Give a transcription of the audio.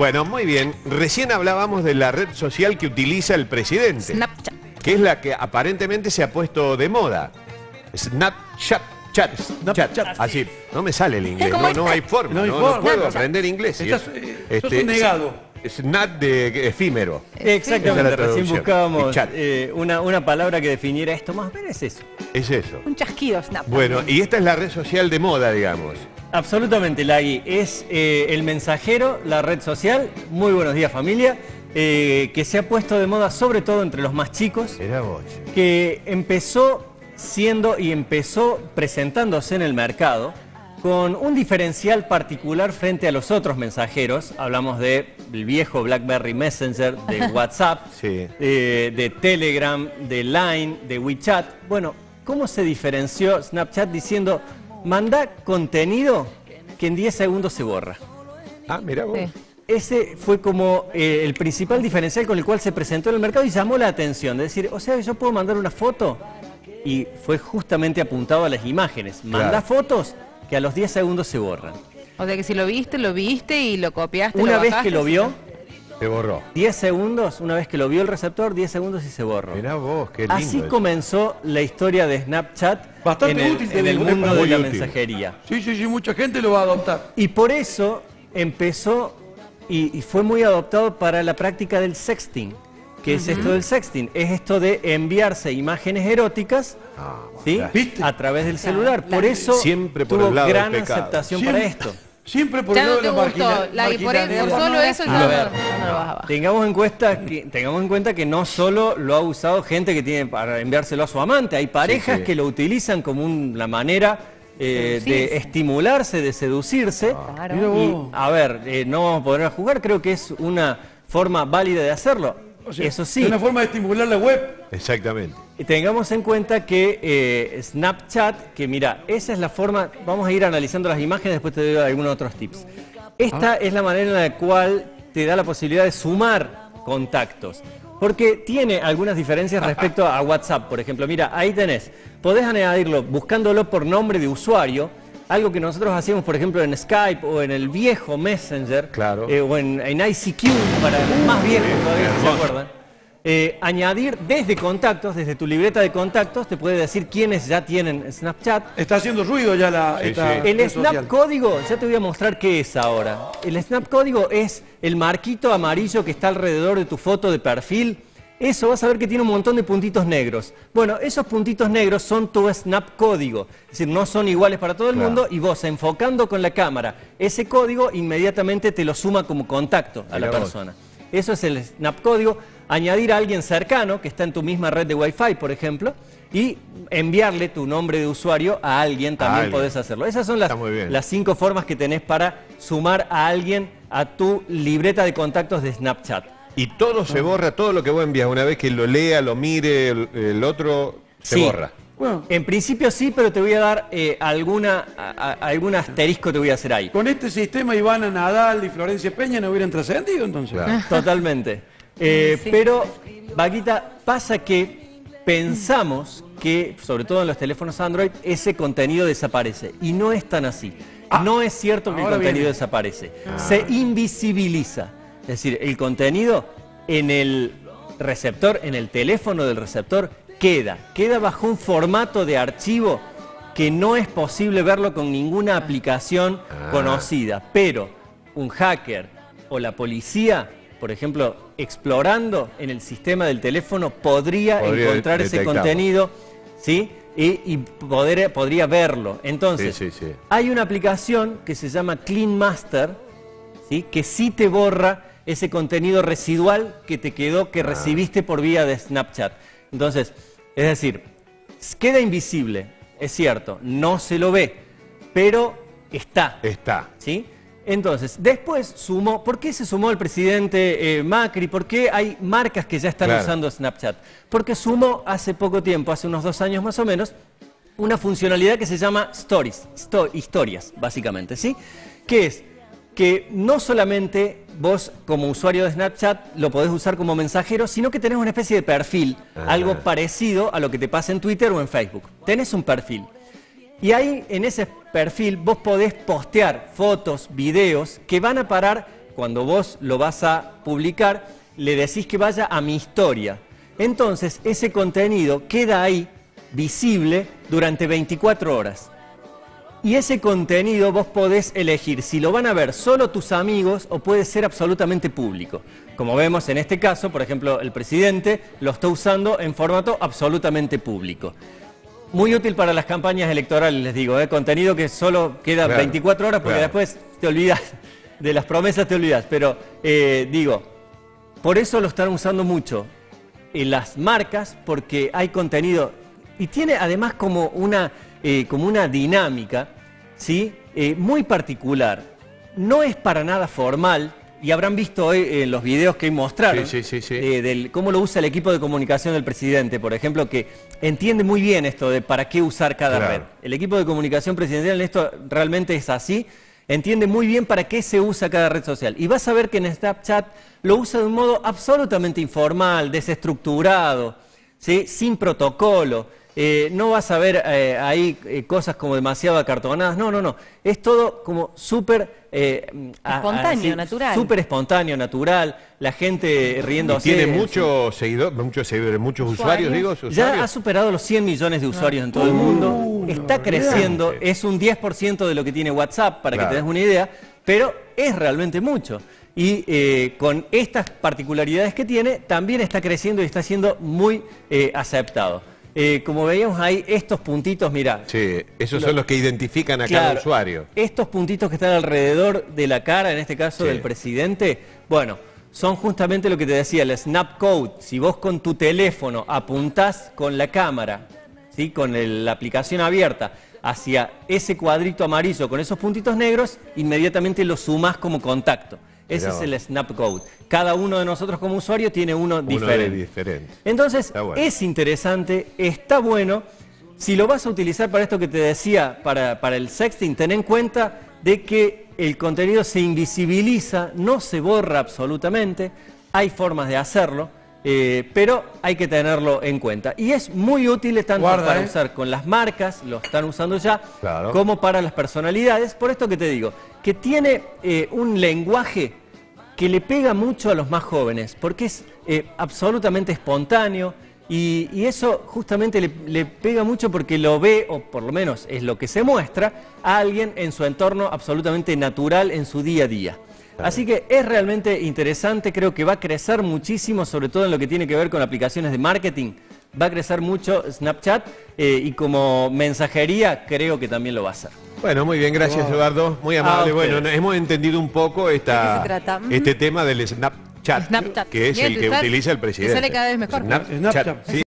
Bueno, muy bien. Recién hablábamos de la red social que utiliza el presidente. Snapchat. Que es la que aparentemente se ha puesto de moda. Snapchat. Snapchat. Así. No me sale el inglés. No hay forma. No puedo aprender inglés. Sos un negado. Snap de efímero. Exactamente, recién buscábamos una palabra que definiera esto más. Pero es eso. Es eso. Un chasquido, snap. Bueno, también. Y esta es la red social de moda, digamos. Absolutamente, Lagui. Es el mensajero, la red social. Muy buenos días, familia. Que se ha puesto de moda, sobre todo entre los más chicos. Era vos. Que empezó siendo y empezó presentándose en el mercado con un diferencial particular frente a los otros mensajeros. Hablamos del viejo BlackBerry Messenger, de WhatsApp, sí. De Telegram, de Line, de WeChat. Bueno, ¿cómo se diferenció Snapchat? Diciendo, manda contenido que en 10 segundos se borra. Ah, mirá vos. Sí. Ese fue como el principal diferencial con el cual se presentó en el mercado y llamó la atención. Es decir, o sea, yo puedo mandar una foto, y fue justamente apuntado a las imágenes. Manda fotos que a los 10 segundos se borran. O sea que si lo viste y lo copiaste, lo bajaste. Una vez que lo vio, se borró. 10 segundos, una vez que lo vio el receptor, 10 segundos y se borró. Mirá vos, qué lindo. Así comenzó la historia de Snapchat. Bastante útil en el mundo de la mensajería. Sí, sí, sí, mucha gente lo va a adoptar. Y por eso empezó y fue muy adoptado para la práctica del sexting. ¿Qué es esto del sexting? Es esto de enviarse imágenes eróticas a través del celular. Por eso siempre por tuvo gran aceptación para esto. Siempre por el lado de la marginalidad. Por solo eso ya no lo vas a bajar. Tengamos en cuenta que no solo lo ha usado gente que tiene para enviárselo a su amante. Hay parejas que lo utilizan como una manera de estimularse, de seducirse. Claro. Y, a ver, no vamos a poder jugar. Creo que es una forma válida de hacerlo. O sea, eso sí. Es una forma de estimular la web. Exactamente. Y tengamos en cuenta que Snapchat, que mira, esa es la forma, vamos a ir analizando las imágenes, después te doy algunos otros tips. Esta es la manera en la cual te da la posibilidad de sumar contactos. Porque tiene algunas diferencias respecto a WhatsApp, por ejemplo. Mira, ahí tenés, podés añadirlo buscándolo por nombre de usuario. Algo que nosotros hacíamos, por ejemplo, en Skype o en el viejo Messenger, o en ICQ, para los más viejos todavía se acuerdan. Añadir desde contactos, desde tu libreta de contactos, te puede decir quiénes ya tienen Snapchat. Está haciendo ruido ya el Snap código, ya te voy a mostrar qué es ahora. El Snap código es el marquito amarillo que está alrededor de tu foto de perfil. Eso vas a ver que tiene un montón de puntitos negros. Bueno, esos puntitos negros son tu Snap código. Es decir, no son iguales para todo el mundo y vos enfocando con la cámara ese código inmediatamente te lo suma como contacto a la persona. Eso es el Snap código. Añadir a alguien cercano que está en tu misma red de Wi-Fi, por ejemplo, y enviarle tu nombre de usuario a alguien también podés hacerlo. Esas son las 5 formas que tenés para sumar a alguien a tu libreta de contactos de Snapchat. Y todo se borra, todo lo que vos envías, una vez que lo lea, lo mire, el otro, se borra. Bueno, en principio sí, pero te voy a dar algún asterisco te voy a hacer ahí. Con este sistema Ivana Nadal y Florencia Peña no hubieran trascendido entonces. Claro. Totalmente. Pero, Vaquita, pasa que pensamos que, sobre todo en los teléfonos Android, ese contenido desaparece. Y no es tan así. No es cierto que el contenido desaparece. Se invisibiliza. Es decir, el contenido en el receptor, en el teléfono del receptor, queda bajo un formato de archivo que no es posible verlo con ninguna aplicación conocida. Pero un hacker o la policía, por ejemplo, explorando en el sistema del teléfono, podría encontrar ese contenido, ¿sí? Y podría verlo. Entonces, hay una aplicación que se llama CleanMaster, ¿sí? Que sí te borra ese contenido residual que te quedó, que recibiste por vía de Snapchat. Entonces, es decir, queda invisible, es cierto, no se lo ve, pero está. Está. ¿Sí? Entonces, después sumó, ¿por qué se sumó el presidente Macri? ¿Por qué hay marcas que ya están usando Snapchat? Porque sumó hace poco tiempo, hace unos 2 años más o menos, una funcionalidad que se llama Stories, historias, básicamente, ¿sí? Que es que no solamente vos como usuario de Snapchat lo podés usar como mensajero, sino que tenés una especie de perfil, algo parecido a lo que te pasa en Twitter o en Facebook. Tenés un perfil. Y ahí, en ese perfil, vos podés postear fotos, videos, que van a parar cuando vos lo vas a publicar, le decís que vaya a mi historia. Entonces, ese contenido queda ahí, visible, durante 24 horas. Y ese contenido vos podés elegir si lo van a ver solo tus amigos o puede ser absolutamente público. Como vemos en este caso, por ejemplo, el presidente lo está usando en formato absolutamente público. Muy útil para las campañas electorales, les digo, contenido que solo queda 24 horas porque después te olvidas, de las promesas te olvidas. Pero digo, por eso lo están usando mucho en las marcas, porque hay contenido y tiene además como una dinámica, ¿sí? Muy particular. No es para nada formal, y habrán visto hoy los videos que mostraron, del cómo lo usa el equipo de comunicación del presidente, por ejemplo, que entiende muy bien esto de para qué usar cada red. El equipo de comunicación presidencial en esto realmente es así, entiende muy bien para qué se usa cada red social. Y vas a ver que en Snapchat lo usa de un modo absolutamente informal, desestructurado, ¿sí? Sin protocolo. No vas a ver ahí cosas como demasiado acartonadas, no. Es todo como súper... espontáneo, natural. Súper espontáneo, natural, la gente riéndose. Y tiene muchos seguidores, muchos usuarios, Ya ha superado los 100 millones de usuarios en todo el mundo. Está creciendo, es un 10% de lo que tiene WhatsApp, para que te des una idea, pero es realmente mucho. Y con estas particularidades que tiene, también está creciendo y está siendo muy aceptado. Como veíamos ahí, estos puntitos, mirá. Sí, esos son los que identifican a cada usuario. Estos puntitos que están alrededor de la cara, en este caso del presidente, bueno, son justamente lo que te decía, el Snapcode. Si vos con tu teléfono apuntás con la cámara, ¿sí? Con la aplicación abierta, hacia ese cuadrito amarillo con esos puntitos negros, inmediatamente lo sumás como contacto. Ese es el Snapcode. Cada uno de nosotros como usuario tiene uno diferente. Entonces, es interesante, está bueno. Si lo vas a utilizar para esto que te decía, para el sexting, ten en cuenta de que el contenido se invisibiliza, no se borra absolutamente. Hay formas de hacerlo, pero hay que tenerlo en cuenta. Y es muy útil tanto para usar con las marcas, lo están usando ya, como para las personalidades. Por esto que te digo, que tiene un lenguaje que le pega mucho a los más jóvenes, porque es absolutamente espontáneo y eso justamente le pega mucho porque lo ve, o por lo menos es lo que se muestra, a alguien en su entorno absolutamente natural en su día a día. Así que es realmente interesante, creo que va a crecer muchísimo, sobre todo en lo que tiene que ver con aplicaciones de marketing. Va a crecer mucho Snapchat y como mensajería creo que también lo va a hacer. Bueno, muy bien, gracias Eduardo, muy amable. Bueno, hemos entendido un poco este tema del Snapchat, que es el que utiliza el presidente. Me sale cada vez mejor. Snapchat, sí.